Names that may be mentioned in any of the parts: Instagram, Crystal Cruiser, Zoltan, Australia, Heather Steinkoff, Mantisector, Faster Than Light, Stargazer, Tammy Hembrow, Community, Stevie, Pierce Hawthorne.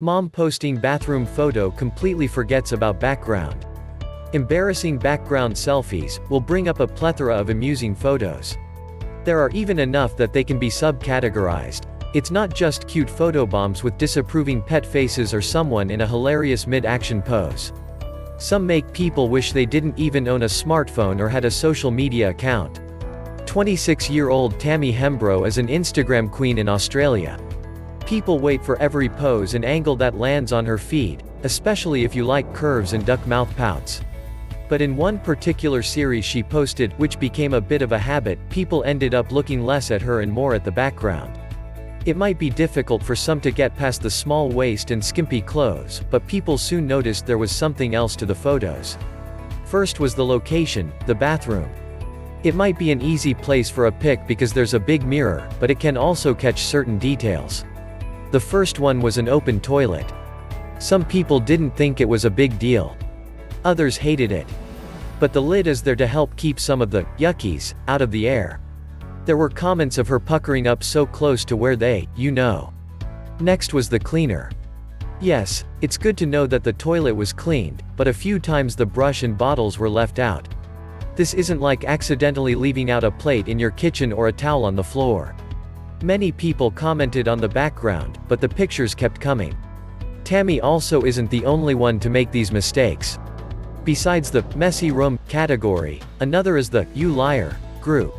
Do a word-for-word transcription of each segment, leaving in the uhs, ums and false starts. Mom posting bathroom photo completely forgets about background. Embarrassing background selfies will bring up a plethora of amusing photos. There are even enough that they can be sub-categorized. It's not just cute photobombs with disapproving pet faces or someone in a hilarious mid-action pose. Some make people wish they didn't even own a smartphone or had a social media account. twenty-six-year-old Tammy Hembrow is an Instagram queen in Australia. People wait for every pose and angle that lands on her feed, especially if you like curves and duck mouth pouts. But in one particular series she posted, which became a bit of a habit, people ended up looking less at her and more at the background. It might be difficult for some to get past the small waist and skimpy clothes, but people soon noticed there was something else to the photos. First was the location, the bathroom. It might be an easy place for a pic because there's a big mirror, but it can also catch certain details. The first one was an open toilet. Some people didn't think it was a big deal. Others hated it. But the lid is there to help keep some of the yuckies out of the air. There were comments of her puckering up so close to where they, you know. Next was the cleaner. Yes, it's good to know that the toilet was cleaned, but a few times the brush and bottles were left out. This isn't like accidentally leaving out a plate in your kitchen or a towel on the floor. Many people commented on the background, but the pictures kept coming. Tammy also isn't the only one to make these mistakes. Besides the messy room category, another is the you liar group.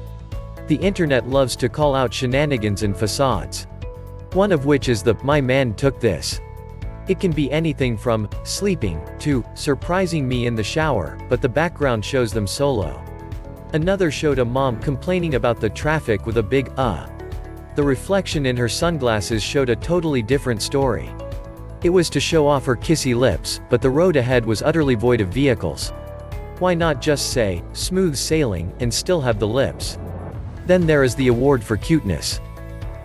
The internet loves to call out shenanigans and facades. One of which is the my man took this. It can be anything from sleeping to surprising me in the shower, but the background shows them solo. Another showed a mom complaining about the traffic with a big uh. The reflection in her sunglasses showed a totally different story. It was to show off her kissy lips, but the road ahead was utterly void of vehicles. Why not just say, smooth sailing, and still have the lips? Then there is the award for cuteness.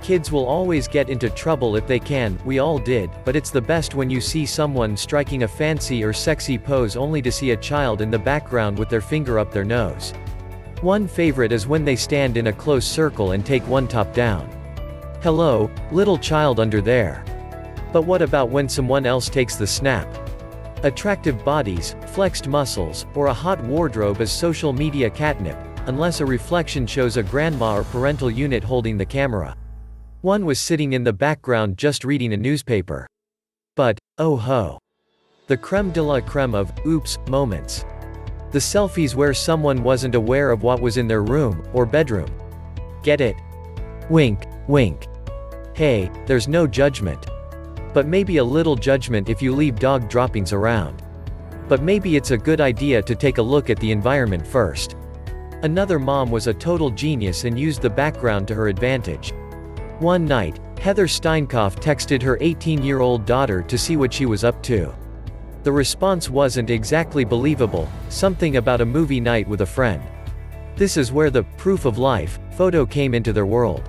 Kids will always get into trouble if they can, we all did, but it's the best when you see someone striking a fancy or sexy pose only to see a child in the background with their finger up their nose. One favorite is when they stand in a close circle and take one top down. Hello, little child under there. But what about when someone else takes the snap? Attractive bodies, flexed muscles, or a hot wardrobe is social media catnip, unless a reflection shows a grandma or parental unit holding the camera. One was sitting in the background just reading a newspaper. But, oh ho. The creme de la creme of, oops, moments. The selfies where someone wasn't aware of what was in their room, or bedroom. Get it? Wink, wink. Hey, there's no judgment. But maybe a little judgment if you leave dog droppings around. But maybe it's a good idea to take a look at the environment first. Another mom was a total genius and used the background to her advantage. One night, Heather Steinkoff texted her eighteen-year-old daughter to see what she was up to. The response wasn't exactly believable, something about a movie night with a friend. This is where the proof of life photo came into their world.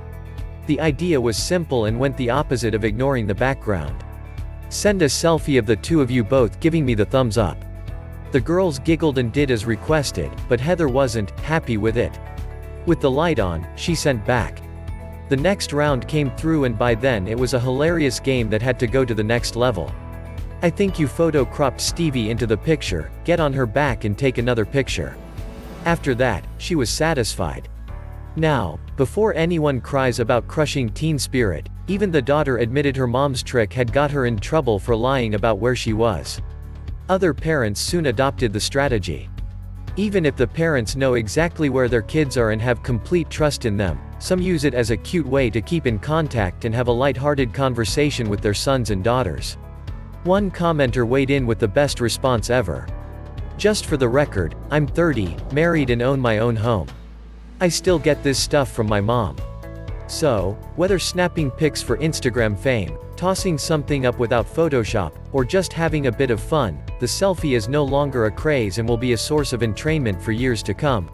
The idea was simple and went the opposite of ignoring the background. Send a selfie of the two of you both giving me the thumbs up. The girls giggled and did as requested, but Heather wasn't happy with it. With the light on, she sent back. The next round came through and by then it was a hilarious game that had to go to the next level. I think you photo cropped Stevie into the picture, get on her back and take another picture. After that, she was satisfied. Now, before anyone cries about crushing teen spirit, even the daughter admitted her mom's trick had got her in trouble for lying about where she was. Other parents soon adopted the strategy. Even if the parents know exactly where their kids are and have complete trust in them, some use it as a cute way to keep in contact and have a light-hearted conversation with their sons and daughters. One commenter weighed in with the best response ever. Just for the record, I'm thirty, married and own my own home. I still get this stuff from my mom. So, whether snapping pics for Instagram fame, tossing something up without Photoshop, or just having a bit of fun, the selfie is no longer a craze and will be a source of entrainment for years to come.